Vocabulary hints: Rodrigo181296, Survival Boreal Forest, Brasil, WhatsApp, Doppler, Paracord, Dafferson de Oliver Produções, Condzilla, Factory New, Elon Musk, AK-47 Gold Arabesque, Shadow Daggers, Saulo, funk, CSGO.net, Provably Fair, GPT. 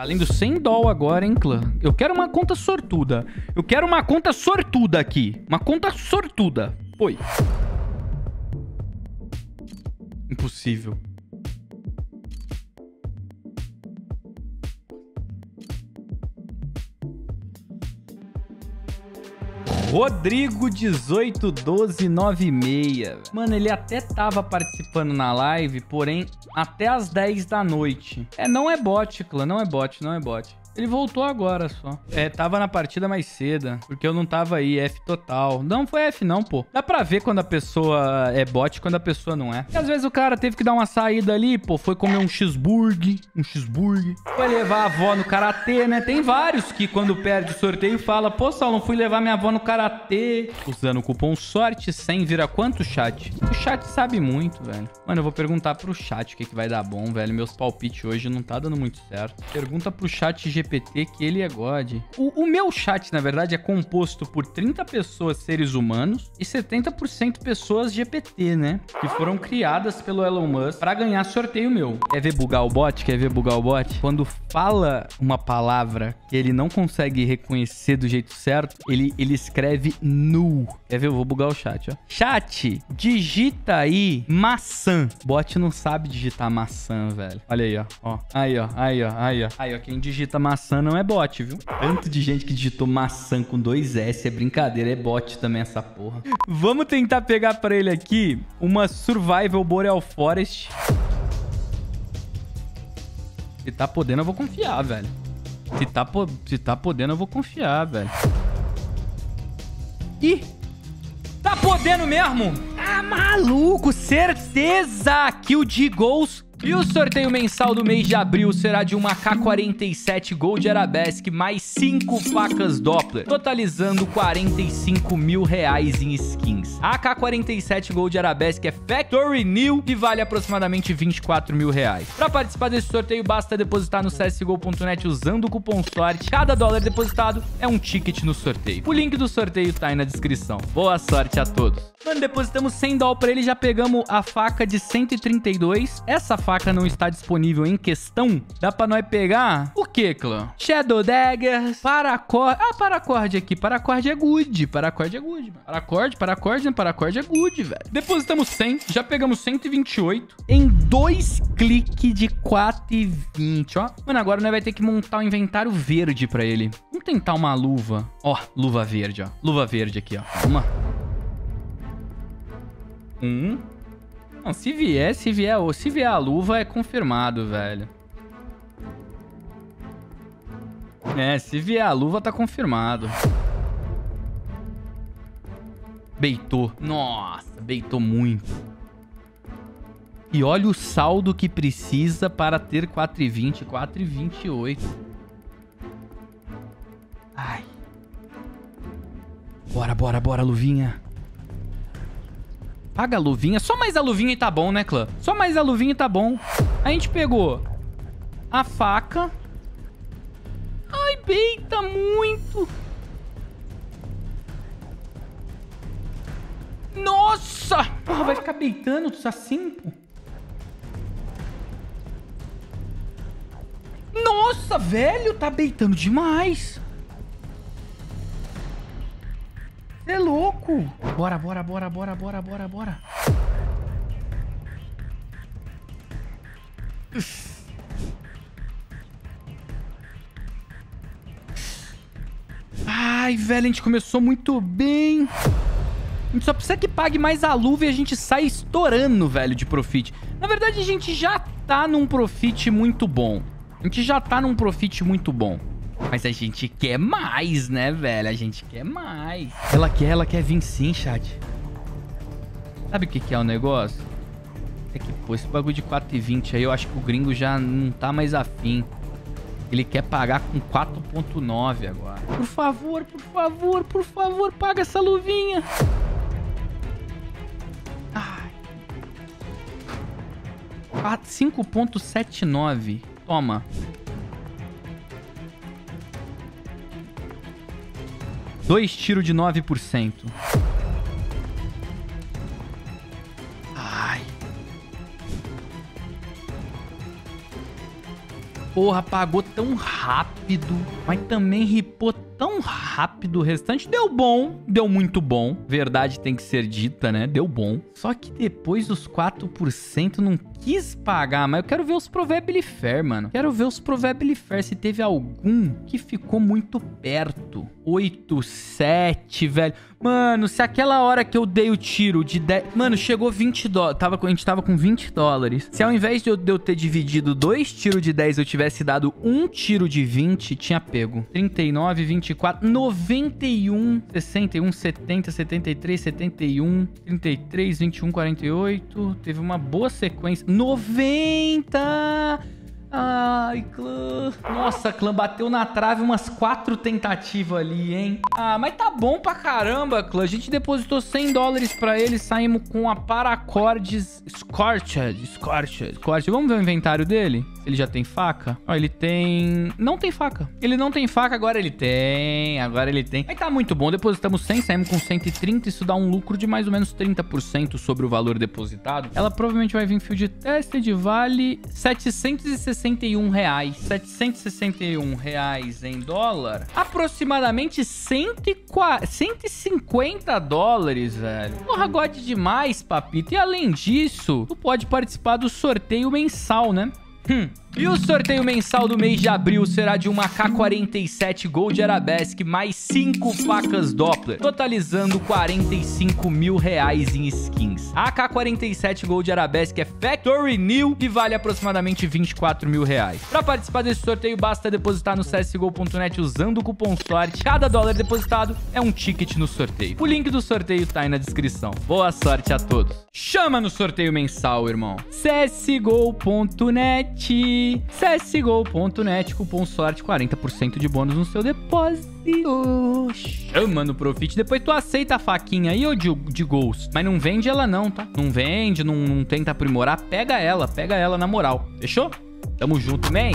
Valendo $100 agora, hein, clã? Eu quero uma conta sortuda. Eu quero uma conta sortuda aqui. Uma conta sortuda. Foi. Impossível. Rodrigo181296. Mano, ele até tava participando na live, porém, até as 10 da noite. É, não é bot, clã, não é bot, não é bot. Ele voltou agora só. É, tava na partida mais cedo, porque eu não tava aí, F total. Não foi F não, pô. Dá pra ver quando a pessoa é bot e quando a pessoa não é. E às vezes o cara teve que dar uma saída ali, pô, foi comer um cheeseburger, foi levar a avó no karatê, né? Tem vários que quando perde o sorteio fala, pô, Saulo, não fui levar minha avó no karatê. Usando o cupom sorte 100 vira quanto, chat? O chat sabe muito, velho. Mano, eu vou perguntar pro chat o que vai dar bom, velho. Meus palpites hoje não tá dando muito certo. Pergunta pro chat GPT que ele é God. O meu chat, na verdade, é composto por 30 pessoas seres humanos e 70% pessoas GPT, né? Que foram criadas pelo Elon Musk pra ganhar sorteio meu. Quer ver bugar o bot? Quer ver bugar o bot? Quando fala uma palavra que ele não consegue reconhecer do jeito certo, ele escreve nu. Quer ver? Eu vou bugar o chat, ó. Chat, digita aí maçã. Bot não sabe digitar maçã, velho. Olha aí, ó. Aí, ó. Quem digita maçã não é bot, viu? Tanto de gente que digitou maçã com 2S, é brincadeira, é bot também essa porra. Vamos tentar pegar pra ele aqui uma Survival Boreal Forest. Se tá podendo, eu vou confiar, velho. Se tá podendo, eu vou confiar, velho. Ih! Tá podendo mesmo? Ah, maluco! Certeza! Kill de gols. E o sorteio mensal do mês de abril será de uma AK-47 Gold Arabesque mais 5 facas Doppler, totalizando R$45.000 em skins. A AK-47 Gold Arabesque é Factory New e vale aproximadamente R$24.000. Para participar desse sorteio, basta depositar no CSGO.net usando o cupom sorte. Cada dólar depositado é um ticket no sorteio. O link do sorteio tá aí na descrição. Boa sorte a todos. Mano, depositamos $100 pra ele e já pegamos a faca de 132. Essa faca não está disponível em questão. Dá pra nós pegar o que, clã? Shadow Daggers, Paracord. Ah, Paracord aqui. Paracord é good. Paracord é good, mano. Paracord é good, velho. Depositamos 100. Já pegamos 128. Em 2 cliques de 4,20, ó. Mano, agora nós vai ter que montar um inventário verde pra ele. Vamos tentar uma luva. Ó, luva verde, ó. Luva verde aqui, ó. Uma. Não, se vier a luva, é confirmado, velho. É, se vier a luva, tá confirmado. Beitou. Nossa, beitou muito. E olha o saldo que precisa para ter 4,20, 4,28. Ai. Bora, luvinha. Paga a luvinha. Só mais a luvinha e tá bom, né, clã? Só mais a luvinha e tá bom. A gente pegou a faca. Ai, beita muito. Nossa! Porra, vai ficar beitando assim, pô? Nossa, velho, tá beitando demais. É louco. Bora. Ai, velho, a gente começou muito bem. A gente só precisa que pague mais a luva e a gente sai estourando, velho, de profit. Na verdade, a gente já tá num profit muito bom. Mas a gente quer mais, né, velho? A gente quer mais. Ela quer vir sim, chat. Sabe o que que é o negócio? É que, pô, esse bagulho de 4,20 aí, eu acho que o gringo já não tá mais afim. Ele quer pagar com 4,9 agora. Por favor, paga essa luvinha. Ai. 5,79. Toma. Dois tiros de 9%. Ai. porra pagou tão rápido, mas também ripou tão rápido. O restante deu bom, deu muito bom. Verdade tem que ser dita, né? Deu bom. Só que depois dos 4% não quis pagar, mas eu quero ver os Provably Fair, mano. Quero ver os Provably Fair, se teve algum que ficou muito perto. 8, 7, velho. Mano, se aquela hora que eu dei o tiro de 10... Mano, chegou 20 dólares. A gente tava com 20 dólares. Se ao invés de eu ter dividido 2 tiros de 10, eu tivesse dado um tiro de 20, tinha pego. 39, 24, 91, 61, 70, 73, 71, 33, 21, 48. Teve uma boa sequência. 90... Ai, clã... Nossa, clã, bateu na trave umas 4 tentativas ali, hein? Ah, mas tá bom pra caramba, clã. A gente depositou 100 dólares pra ele. Saímos com a Paracord Scorched. Vamos ver o inventário dele? Ele já tem faca? Ó, ele tem... Não tem faca. Ele não tem faca, agora ele tem. Agora ele tem. Aí tá muito bom. Depositamos 100, saímos com 130. Isso dá um lucro de mais ou menos 30% sobre o valor depositado. Ela provavelmente vai vir fio de teste de vale 761 reais. 761 reais em dólar, aproximadamente 150 dólares, velho. Porra, gode demais, papito. E além disso, tu pode participar do sorteio mensal, né? E o sorteio mensal do mês de abril será de uma AK-47 Gold Arabesque mais 5 facas Doppler, totalizando 45 mil reais em skins. A AK-47 Gold Arabesque é Factory New e vale aproximadamente 24 mil reais. Para participar desse sorteio, basta depositar no CSGO.net usando o cupom SORTE. Cada dólar depositado é um ticket no sorteio. O link do sorteio tá aí na descrição. Boa sorte a todos. Chama no sorteio mensal, irmão. CSGO.net. CSGO.net, cupom sorte, 40% de bônus no seu depósito. Chama no Profit. Depois tu aceita a faquinha aí, ô de Ghost. Mas não vende ela não, tá? Não vende, não tenta aprimorar. Pega ela na moral. Fechou? Tamo junto, man.